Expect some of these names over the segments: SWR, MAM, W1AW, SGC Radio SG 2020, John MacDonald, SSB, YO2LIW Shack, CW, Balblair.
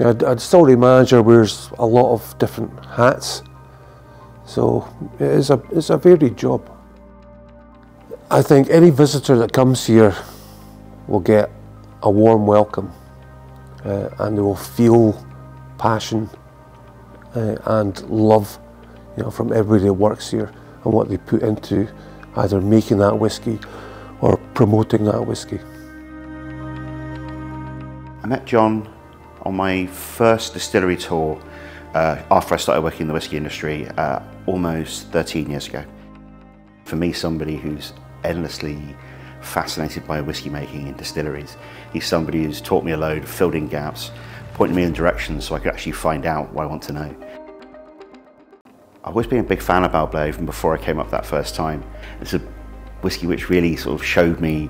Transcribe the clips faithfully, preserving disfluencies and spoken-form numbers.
Yeah, I'd, I'd still manager wears a lot of different hats, so it is a, it's a varied job. I think any visitor that comes here will get a warm welcome, uh, and they will feel passion uh, and love, you know, from everybody that works here and what they put into either making that whisky or promoting that whisky. I met John on my first distillery tour uh, after I started working in the whisky industry uh, almost thirteen years ago. For me, somebody who's endlessly fascinated by whisky making in distilleries, he's somebody who's taught me a load, filled in gaps, pointed me in directions so I could actually find out what I want to know. I've always been a big fan of Balblair even before I came up that first time. It's a whisky which really sort of showed me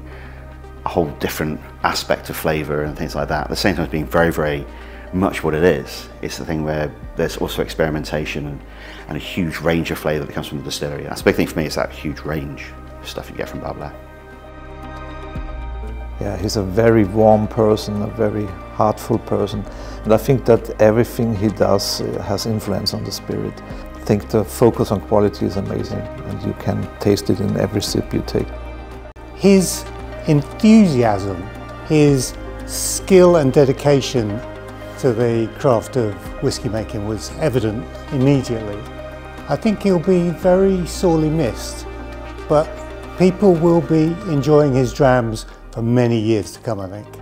a whole different aspect of flavour and things like that. At the same time as being very, very much what it is. It's the thing where there's also experimentation and, and a huge range of flavour that comes from the distillery. That's the big thing for me, is that huge range of stuff you get from Balblair. Yeah, he's a very warm person, a very heartful person. And I think that everything he does has influence on the spirit. I think the focus on quality is amazing, and you can taste it in every sip you take. His enthusiasm, his skill and dedication to the craft of whisky making was evident immediately. I think he'll be very sorely missed, but people will be enjoying his drams for many years to come, I think.